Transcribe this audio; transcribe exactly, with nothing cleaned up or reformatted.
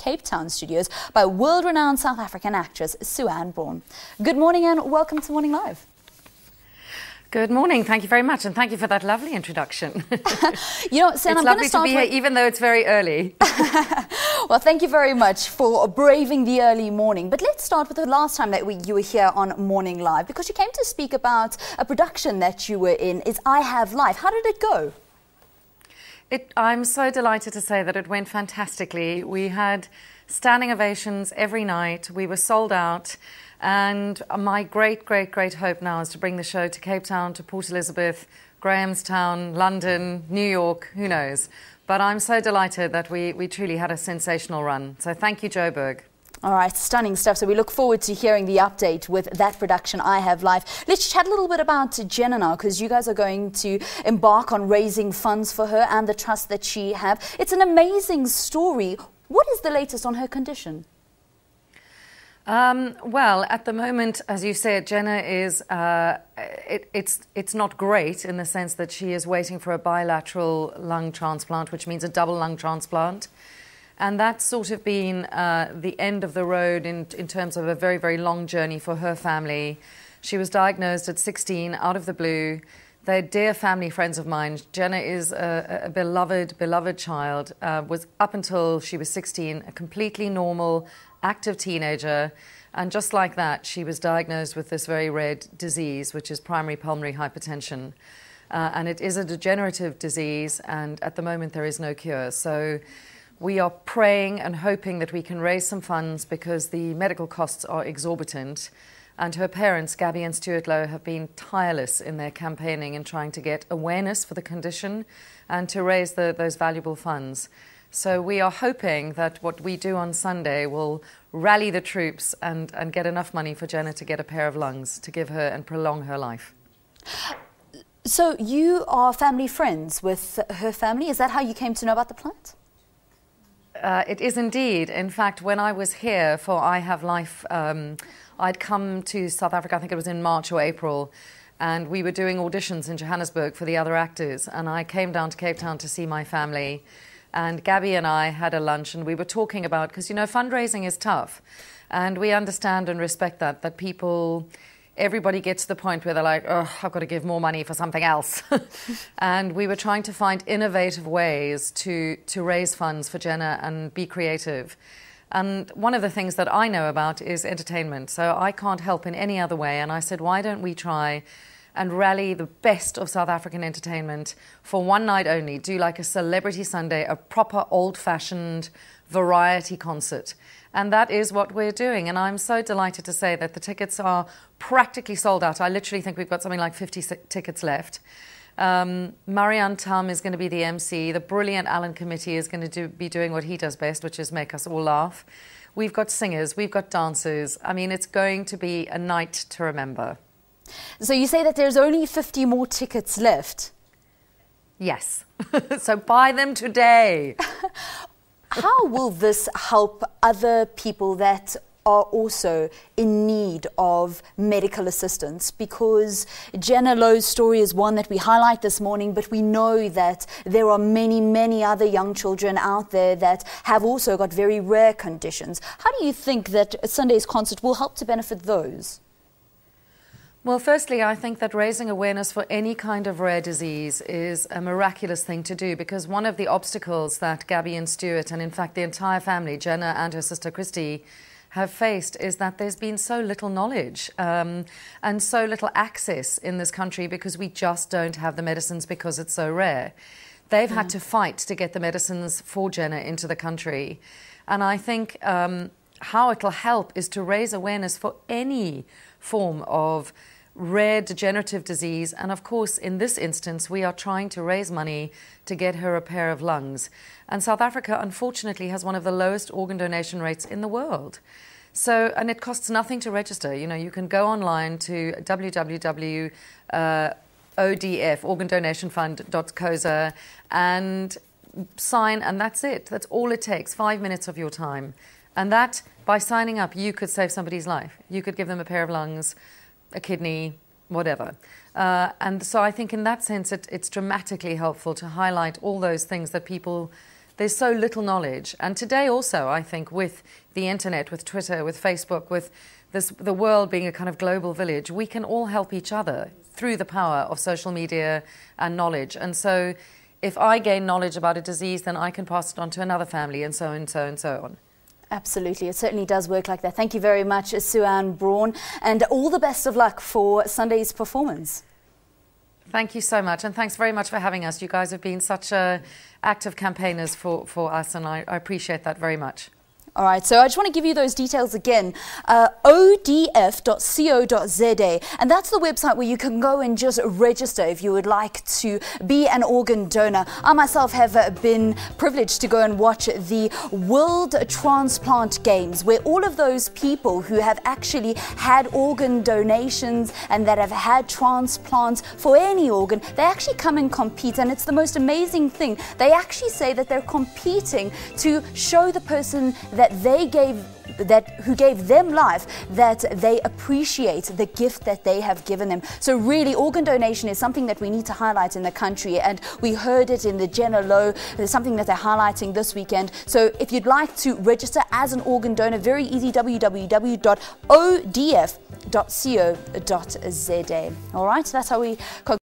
Cape Town studios by world-renowned South African actress Suanne Braun. Good morning and welcome to Morning Live. Good morning, thank you very much, and thank you for that lovely introduction. You know, Sam, I'm going to start. It's lovely to be here, even though it's very early. Well, thank you very much for braving the early morning. But let's start with the last time that we, you were here on Morning Live, because you came to speak about a production that you were in. It's I Have Life. How did it go? It, I'm so delighted to say that it went fantastically. We had standing ovations every night. We were sold out. And my great, great, great hope now is to bring the show to Cape Town, to Port Elizabeth, Grahamstown, London, New York, who knows. But I'm so delighted that we, we truly had a sensational run. So thank you, Joburg. All right, stunning stuff. So we look forward to hearing the update with that production, I Have Life. Let's chat a little bit about Jenna now, because you guys are going to embark on raising funds for her and the trust that she have. It's an amazing story. What is the latest on her condition? Um, well, at the moment, as you said, Jenna is, uh, it, it's, it's not great in the sense that she is waiting for a bilateral lung transplant, which means a double lung transplant. And that's sort of been uh, the end of the road in, in terms of a very, very long journey for her family. She was diagnosed at sixteen, out of the blue. They're dear family friends of mine. Jenna is a, a beloved, beloved child, uh, was up until she was sixteen, a completely normal, active teenager. And just like that, she was diagnosed with this very rare disease, which is primary pulmonary hypertension. Uh, and it is a degenerative disease, and at the moment there is no cure. So we are praying and hoping that we can raise some funds, because the medical costs are exorbitant. And her parents, Gabby and Stuart Lowe, have been tireless in their campaigning and trying to get awareness for the condition and to raise the, those valuable funds. So we are hoping that what we do on Sunday will rally the troops and, and get enough money for Jenna to get a pair of lungs to give her and prolong her life. So you are family friends with her family. Is that how you came to know about the plant? Uh, it is indeed. In fact, when I was here for I Have Life, um, I'd come to South Africa, I think it was in March or April, and we were doing auditions in Johannesburg for the other actors, and I came down to Cape Town to see my family, and Gabby and I had a lunch, and we were talking about, because, you know, fundraising is tough, and we understand and respect that, that people... Everybody gets to the point where they're like, oh, I've got to give more money for something else. And we were trying to find innovative ways to, to raise funds for Jenna and be creative. And one of the things that I know about is entertainment. So I can't help in any other way. And I said, why don't we try and rally the best of South African entertainment for one night only? Do like a Celebrity Sunday, a proper old-fashioned variety concert. And that is what we're doing. And I'm so delighted to say that the tickets are practically sold out. I literally think we've got something like fifty tickets left. Um, Marianne Tam is going to be the M C. The brilliant Alan Committee is going to do, be doing what he does best, which is make us all laugh. We've got singers, we've got dancers. I mean, it's going to be a night to remember. So you say that there's only fifty more tickets left? Yes. So buy them today. How will this help other people that are also in need of medical assistance? Because Jenna Lowe's story is one that we highlight this morning, but we know that there are many, many other young children out there that have also got very rare conditions. How do you think that Sunday's concert will help to benefit those? Well, firstly, I think that raising awareness for any kind of rare disease is a miraculous thing to do, because one of the obstacles that Gabby and Stuart, and in fact the entire family, Jenna and her sister Christy, have faced is that there's been so little knowledge um, and so little access in this country, because we just don't have the medicines because it's so rare. They've mm. had to fight to get the medicines for Jenna into the country. And I think um, how it'll help is to raise awareness for any form of rare degenerative disease, and of course in this instance we are trying to raise money to get her a pair of lungs. And South Africa unfortunately has one of the lowest organ donation rates in the world. So, and it costs nothing to register. You know, you can go online to w w w dot o d f dot organ donation fund dot co dot z a and sign, and that's it. That's all it takes, five minutes of your time. And that, by signing up, you could save somebody's life. You could give them a pair of lungs, a kidney, whatever. Uh, and so I think in that sense, it, it's dramatically helpful to highlight all those things that people, There's so little knowledge. And today also, I think, with the internet, with Twitter, with Facebook, with this, the world being a kind of global village, we can all help each other through the power of social media and knowledge. And so if I gain knowledge about a disease, then I can pass it on to another family, and so and so and so on. Absolutely. It certainly does work like that. Thank you very much, Suanne Braun, and all the best of luck for Sunday's performance. Thank you so much, and thanks very much for having us. You guys have been such uh, active campaigners for, for us, and I, I appreciate that very much. All right, so I just want to give you those details again, uh, O D F dot co dot Z A, and that's the website where you can go and just register if you would like to be an organ donor. I myself have been privileged to go and watch the World Transplant Games, where all of those people who have actually had organ donations and that have had transplants for any organ, they actually come and compete, and it's the most amazing thing. They actually say that they're competing to show the person that that they gave, that who gave them life, that they appreciate the gift that they have given them. So really, organ donation is something that we need to highlight in the country, and we heard it in the Jenna Lowe, something that they're highlighting this weekend. So if you'd like to register as an organ donor, very easy, w w w dot O D F dot co dot Z A. All right, so that's how we